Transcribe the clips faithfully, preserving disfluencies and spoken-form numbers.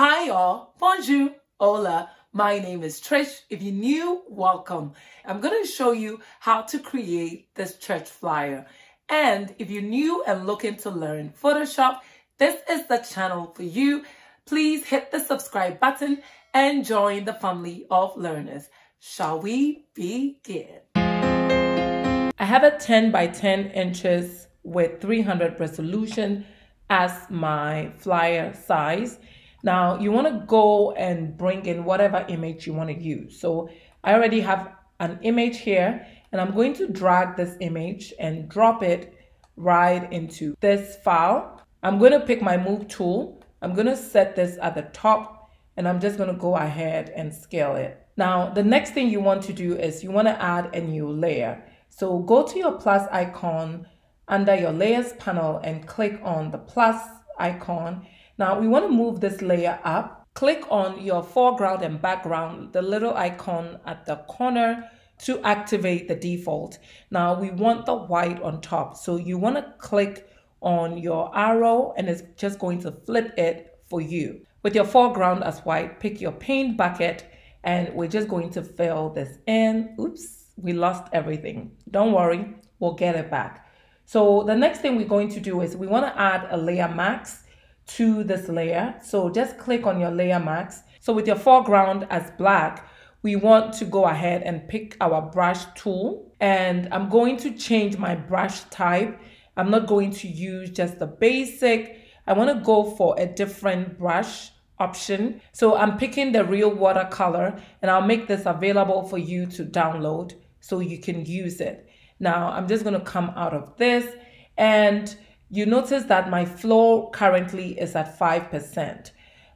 Hi all, bonjour, hola, my name is Trish. If you're new, welcome. I'm going to show you how to create this church flyer. And if you're new and looking to learn Photoshop, this is the channel for you. Please hit the subscribe button and join the family of learners. Shall we begin? I have a ten by ten inches with three hundred resolution as my flyer size. Now you want to go and bring in whatever image you want to use. So I already have an image here, and I'm going to drag this image and drop it right into this file. I'm going to pick my move tool. I'm going to set this at the top, and I'm just going to go ahead and scale it. Now the next thing you want to do is you want to add a new layer. So go to your plus icon under your layers panel and click on the plus icon. Now we want to move this layer up. Click on your foreground and background, the little icon at the corner, to activate the default. Now we want the white on top. So you want to click on your arrow and it's just going to flip it for you. With your foreground as white, pick your paint bucket and we're just going to fill this in. Oops, we lost everything. Don't worry, we'll get it back. So the next thing we're going to do is we want to add a layer mask to this layer. So just click on your layer mask. So with your foreground as black, we want to go ahead and pick our brush tool, and I'm going to change my brush type. I'm not going to use just the basic. I want to go for a different brush option. So I'm picking the real watercolor, and I'll make this available for you to download so you can use it. Now I'm just going to come out of this, and you notice that my flow currently is at five percent.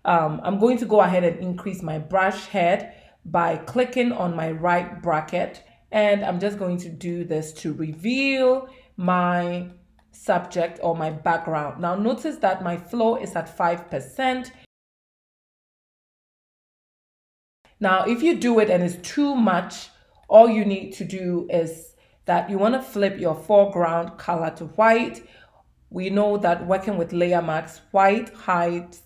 Um, I'm going to go ahead and increase my brush head by clicking on my right bracket. And I'm just going to do this to reveal my subject or my background. Now notice that my flow is at five percent. Now, if you do it and it's too much, all you need to do is that you want to flip your foreground color to white. We know that working with layer masks, white hides,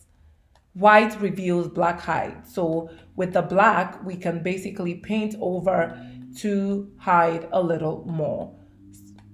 white reveals, black hides. So with the black, we can basically paint over to hide a little more.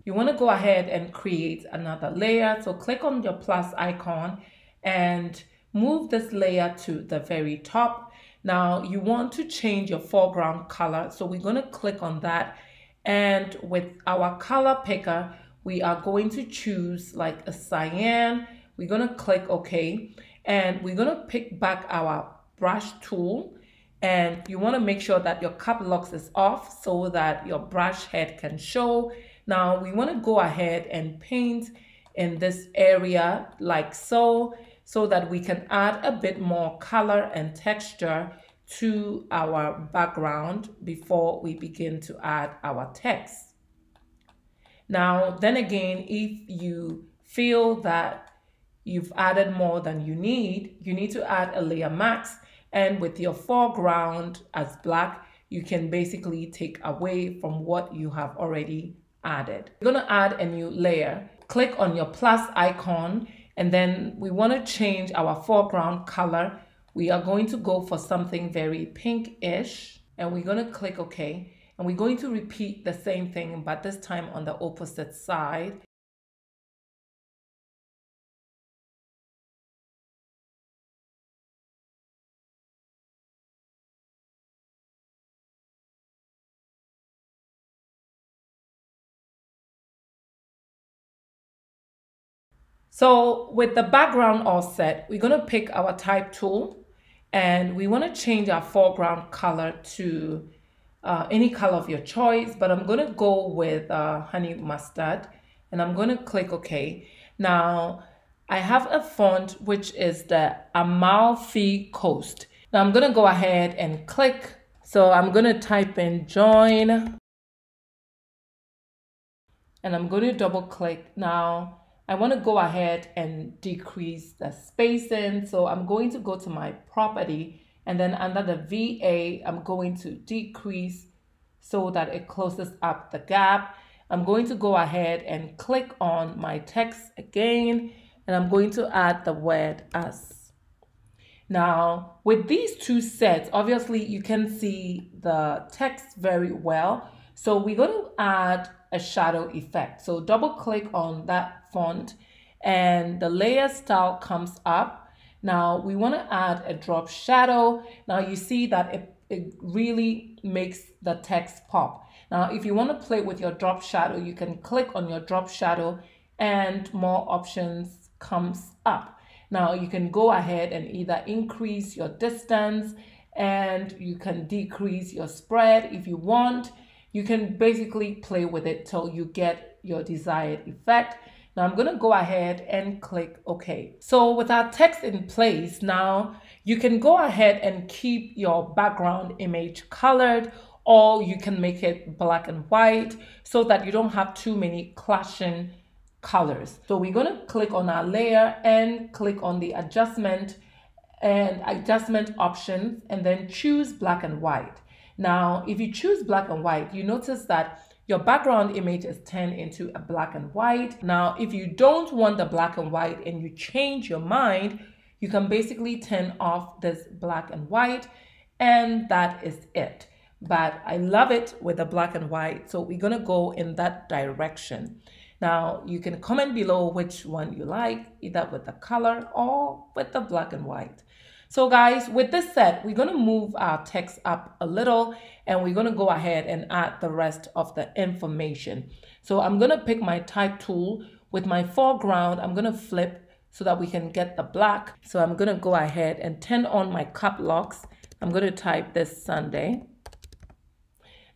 You want to go ahead and create another layer. So click on your plus icon and move this layer to the very top. Now you want to change your foreground color. So we're going to click on that. And with our color picker, we are going to choose like a cyan. We're going to click OK, and we're going to pick back our brush tool, and you want to make sure that your cap locks is off so that your brush head can show. Now we want to go ahead and paint in this area like so, so that we can add a bit more color and texture to our background before we begin to add our text. Now, then again, if you feel that you've added more than you need, you need to add a layer mask. And with your foreground as black, you can basically take away from what you have already added. You're going to add a new layer. Click on your plus icon, and then we want to change our foreground color. We are going to go for something very pinkish, and we're going to click OK. And we're going to repeat the same thing, but this time on the opposite side. So with the background all set, we're going to pick our type tool, and we want to change our foreground color to Uh, any color of your choice, but I'm going to go with uh, honey mustard, and I'm going to click OK. Now I have a font which is the Amalfi Coast. Now I'm going to go ahead and click. So I'm going to type in join, and I'm going to double click. Now I want to go ahead and decrease the spacing. So I'm going to go to my property, and then under the V A, I'm going to decrease so that it closes up the gap. I'm going to go ahead and click on my text again, and I'm going to add the word us. Now, with these two sets, obviously you can see the text very well. So we're going to add a shadow effect. So double click on that font and the layer style comes up. Now we want to add a drop shadow. Now you see that it, it really makes the text pop. Now, if you want to play with your drop shadow, you can click on your drop shadow and more options comes up. Now you can go ahead and either increase your distance and you can decrease your spread if you want. You can basically play with it till you get your desired effect. Now I'm gonna go ahead and click OK. So with our text in place, now you can go ahead and keep your background image colored, or you can make it black and white so that you don't have too many clashing colors. So we're gonna click on our layer and click on the adjustment and adjustment options and then choose black and white. Now, if you choose black and white, you notice that your background image is turned into a black and white. Now, if you don't want the black and white and you change your mind, you can basically turn off this black and white, and that is it. But I love it with the black and white, so we're gonna go in that direction. Now, you can comment below which one you like, either with the color or with the black and white. So guys, with this set, we're gonna move our text up a little and we're gonna go ahead and add the rest of the information. So I'm gonna pick my type tool. With my foreground, I'm gonna flip so that we can get the black. So I'm gonna go ahead and turn on my cap locks. I'm gonna type this Sunday.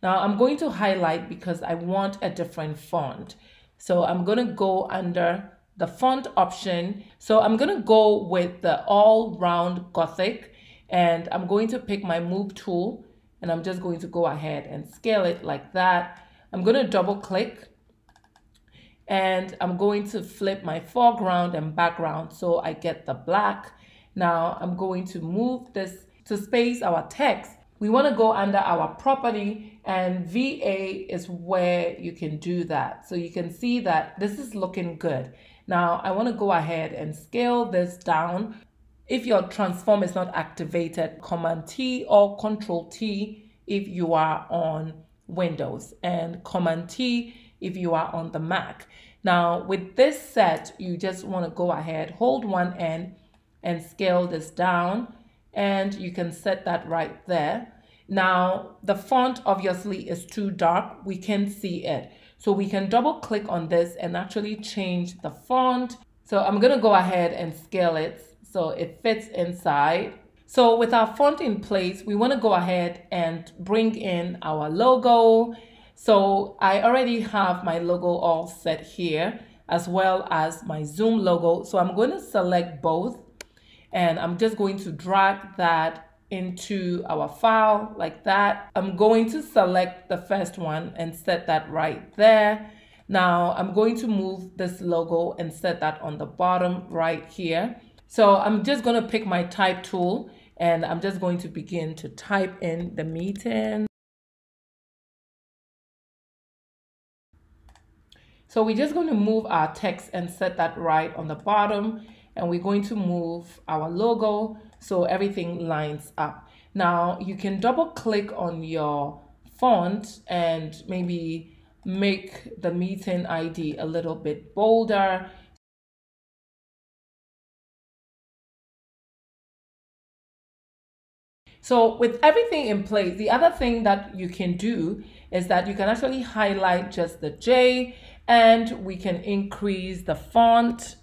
Now I'm going to highlight because I want a different font. So I'm gonna go under the font option. So I'm gonna go with the all round Gothic and I'm going to pick my move tool and I'm just going to go ahead and scale it like that. I'm gonna double click and I'm going to flip my foreground and background so I get the black. Now I'm going to move this to space our text. We wanna go under our property and V A is where you can do that. So you can see that this is looking good. Now I want to go ahead and scale this down. If your transform is not activated, Command T or Control T if you are on Windows and Command T if you are on the Mac. Now with this set, you just want to go ahead, hold one end and scale this down and you can set that right there. Now the font obviously is too dark, we can't see it. So we can double click on this and actually change the font. So I'm gonna go ahead and scale it so it fits inside. So with our font in place, we wanna go ahead and bring in our logo. So I already have my logo all set here as well as my Zoom logo. So I'm gonna select both and I'm just going to drag that into our file like that. I'm going to select the first one and set that right there. Now I'm going to move this logo and set that on the bottom right here. So I'm just going to pick my type tool and I'm just going to begin to type in the meeting. So we're just going to move our text and set that right on the bottom and we're going to move our logo so everything lines up. Now you can double click on your font and maybe make the meeting I D a little bit bolder. So with everything in place, the other thing that you can do is that you can actually highlight just the J and we can increase the font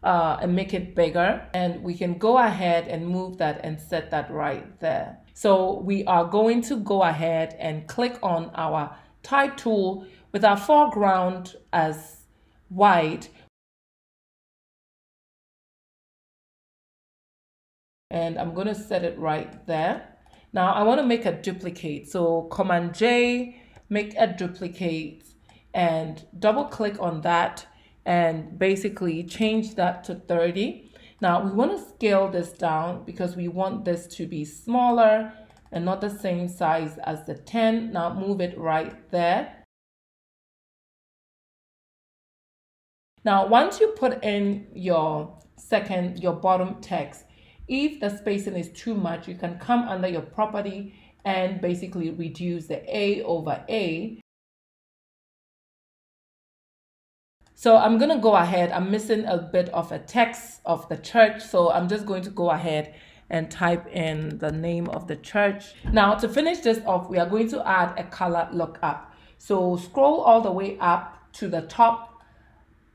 Uh, and make it bigger and we can go ahead and move that and set that right there. So we are going to go ahead and click on our type tool with our foreground as white and I'm going to set it right there. Now I want to make a duplicate, so Command J, make a duplicate and double click on that and basically change that to thirty. Now we want to scale this down because we want this to be smaller and not the same size as the ten. Now move it right there. Now once you put in your second, your bottom text, If the spacing is too much, you can come under your property and basically reduce the A over A. So I'm going to go ahead. I'm missing a bit of a text of the church, so I'm just going to go ahead and type in the name of the church. Now, to finish this off, we are going to add a color lookup. So scroll all the way up to the top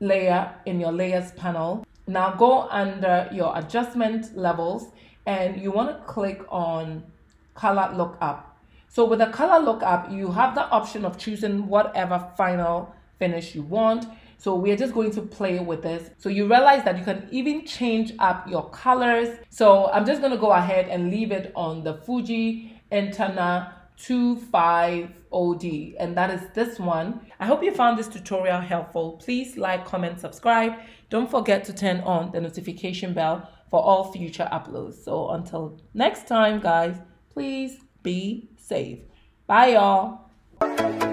layer in your layers panel. Now go under your adjustment levels and you want to click on color lookup. So with the color lookup, you have the option of choosing whatever final finish you want. So we're just going to play with this. So you realize that you can even change up your colors. So I'm just going to go ahead and leave it on the Fuji Antana two fifty D, and that is this one. I hope you found this tutorial helpful. Please like, comment, subscribe. Don't forget to turn on the notification bell for all future uploads. So until next time, guys, please be safe. Bye, y'all.